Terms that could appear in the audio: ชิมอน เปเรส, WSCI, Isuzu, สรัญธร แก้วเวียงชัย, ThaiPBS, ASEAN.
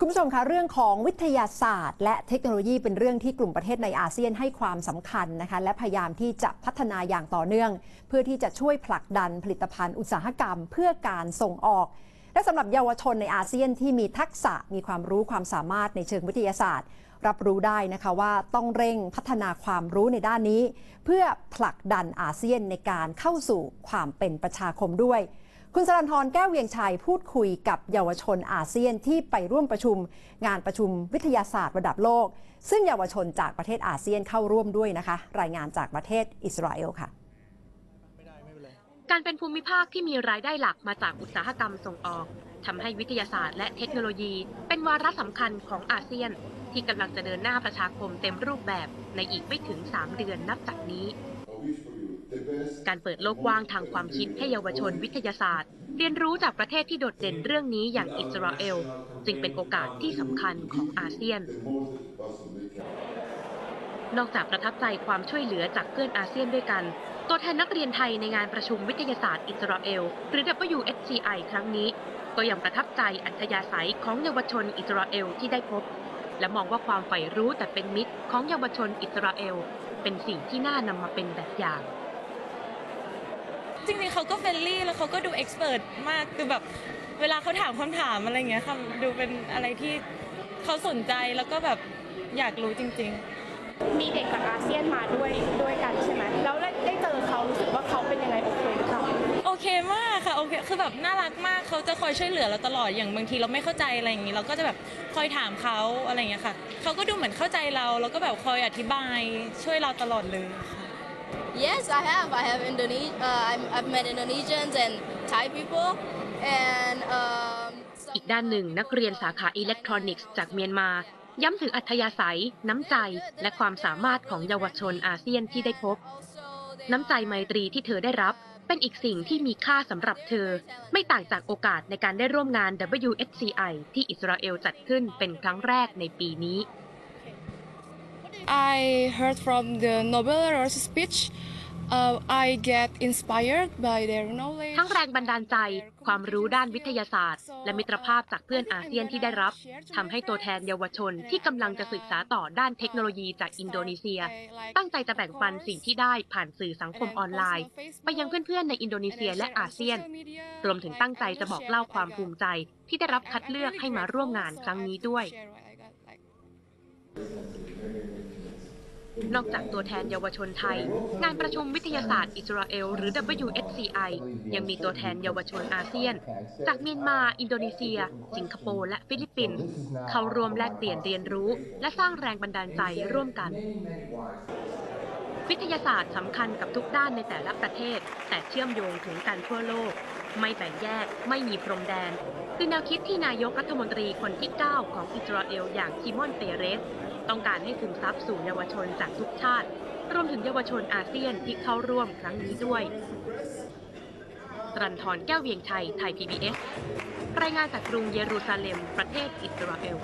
คุณผู้ชมคะเรื่องของวิทยาศาสตร์และเทคโนโลยีเป็นเรื่องที่กลุ่มประเทศในอาเซียนให้ความสำคัญนะคะและพยายามที่จะพัฒนาอย่างต่อเนื่องเพื่อที่จะช่วยผลักดันผลิตภัณฑ์อุตสาหกรรมเพื่อการส่งออกและสำหรับเยาวชนในอาเซียนที่มีทักษะมีความรู้ความสามารถในเชิงวิทยาศาสตร์รับรู้ได้นะคะว่าต้องเร่งพัฒนาความรู้ในด้านนี้เพื่อผลักดันอาเซียนในการเข้าสู่ความเป็นประชาคมด้วยคุณสรัญธร แก้วเวียงชัยพูดคุยกับเยาวชนอาเซียนที่ไปร่วมประชุมงานประชุมวิทยาศาสตร์ระดับโลกซึ่งเยาวชนจากประเทศอาเซียนเข้าร่วมด้วยนะคะรายงานจากประเทศอิสราเอลค่ะการเป็นภูมิภาคที่มีรายได้หลักมาจากอุตสาหกรรมส่งออกทำให้วิทยาศาสตร์และเทคโนโลยีเป็นวาระสำคัญของอาเซียนที่กำลังจะเดินหน้าประชาคมเต็มรูปแบบในอีกไม่ถึง3เดือนนับจากนี้การเปิดโลกกว้างทางความคิดให้เยาวชนวิทยาศาสตร์เรียนรู้จากประเทศที่โดดเด่นเรื่องนี้อย่างอิสราเอลจึงเป็นโอกาสที่สำคัญของอาเซียนนอกจากประทับใจความช่วยเหลือจากเพื่อนอาเซียนด้วยกันตัวแทนนักเรียนไทยในงานประชุมวิทยาศาสตร์อิสราเอลหรือ WSCI ครั้งนี้ก็ยังประทับใจอัธยาศัยของเยาวชนอิสราเอลที่ได้พบและมองว่าความใฝ่รู้แต่เป็นมิตรของเยาวชนอิสราเอลเป็นสิ่งที่น่านำมาเป็นแบบอย่างจริงๆเขาก็เฟรนลี่แล้วเขาก็ดูเอ็กซ์เพรสมากคือแบบเวลาเขาถามคำถามอะไรเงี้ยค่ะดูเป็นอะไรที่เขาสนใจแล้วก็แบบอยากรู้จริงๆมีเด็กจากอาเซียนมาด้วยกันใช่ไหมแล้วได้เจอเขารู้สึกว่าเขาเป็นยังไงโอเคค่ะโอเคมากค่ะโอเคคือแบบน่ารักมากเขาจะคอยช่วยเหลือเราตลอดอย่างบางทีเราไม่เข้าใจอะไรอย่างนี้เราก็จะแบบคอยถามเขาอะไรเงี้ยค่ะเขาก็ดูเหมือนเข้าใจเราแล้วก็แบบคอยอธิบายช่วยเราตลอดเลยYes, I have I've met Indonesians and Thai people and อีกด้านหนึ่งนักเรียนสาขาอิเล็กทรอนิกส์จากเมียนมาย้ำถึงอัธยาศัยน้ำใจและความสามารถของเยาวชนอาเซียนที่ได้พบน้ำใจไมตรีที่เธอได้รับเป็นอีกสิ่งที่มีค่าสำหรับเธอไม่ต่างจากโอกาสในการได้ร่วมงาน WSCI ที่อิสราเอลจัดขึ้นเป็นครั้งแรกในปีนี้I heard from the Nobel Laureate speech. I get inspired by their knowledge. ทั้งแรงบันดาลใจความรู้ด้านวิทยาศาสตร์และมิตรภาพจากเพื่อนอาเซียนที่ได้รับทำให้ตัวแทนเยาวชนที่กำลังจะศึกษาต่อด้านเทคโนโลยีจากอินโดนีเซียตั้งใจจะแบ่งปันสิ่งที่ได้ผ่านสื่อสังคมออนไลน์ไปยังเพื่อนๆในอินโดนีเซียและอาเซียนรวมถึงตั้งใจจะบอกเล่าความภูมิใจที่ได้รับคัดเลือกให้มาร่วมงานครั้งนี้ด้วยนอกจากตัวแทนเยาวชนไทยงานประชุมวิทยาศาสตร์อิสราเอลหรือ WSCI ยังมีตัวแทนเยาวชนอาเซียนจากเมียนมาอินโดนีเซียสิงคโปร์และฟิลิปปินส์เข้าร่วมแลกเปลี่ยนเรียนรู้และสร้างแรงบันดาลใจร่วมกันวิทยาศาสตร์สำคัญกับทุกด้านในแต่ละประเทศแต่เชื่อมโยงถึงกันทั่วโลกไม่แบ่งแยกไม่มีพรมแดนคือแนวคิดที่นายกรัฐมนตรีคนที่ 9 ของอิสราเอลอย่างชิมอน เปเรสต้องการให้ซึมซับสู่เยาวชนจากทุกชาติรวมถึงเยาวชนอาเซียนที่เข้าร่วมครั้งนี้ด้วยสรัญธร แก้วเวียงชัยไทย PBS รายงานจากกรุงเยรูซาเล็มประเทศอิสราเอล